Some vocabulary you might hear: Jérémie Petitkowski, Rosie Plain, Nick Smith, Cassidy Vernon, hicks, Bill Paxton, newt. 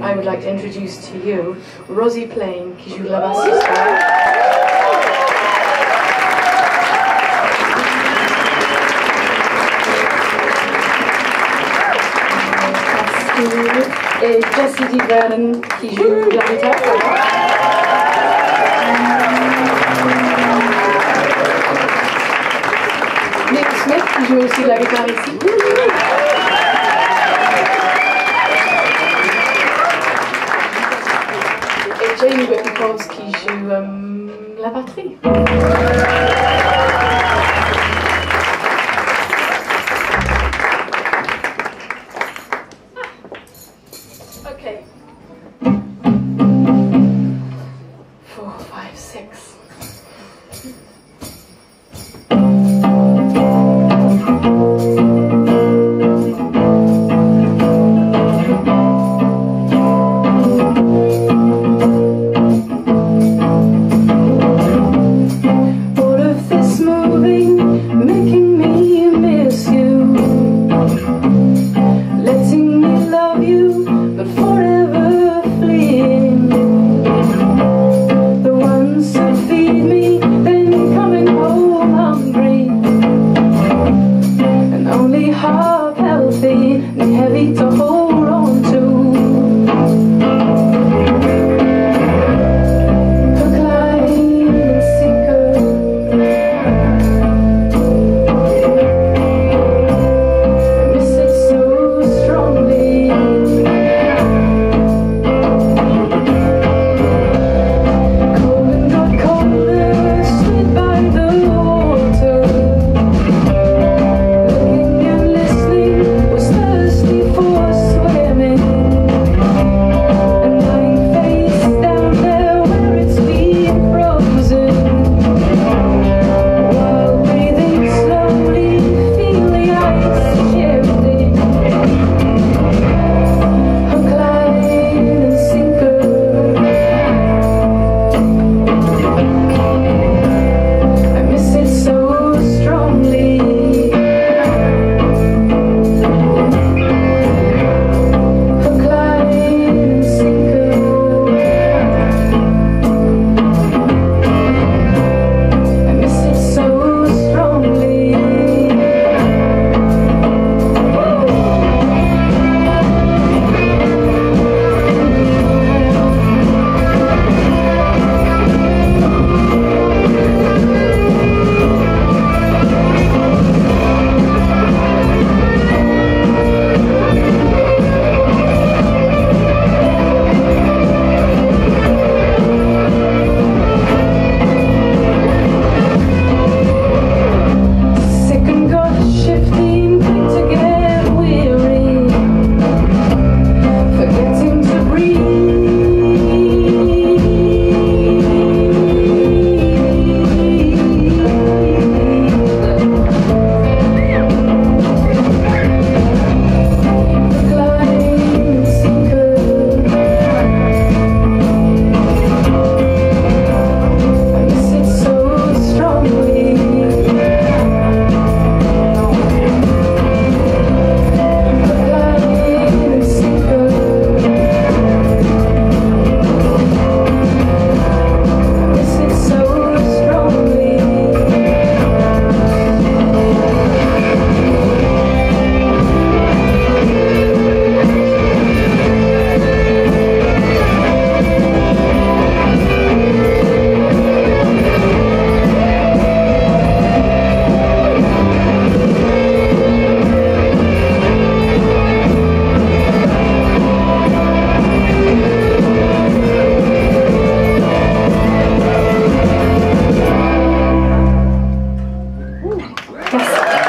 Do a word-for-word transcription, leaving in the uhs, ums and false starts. I would like to introduce to you Rosie Plain, qui joue la bassiste. Et Cassidy Vernon qui joue la guitare. Nick Smith qui joue aussi la guitare ici. Et Jérémie Petitkowski qui joue um, la batterie. Yes.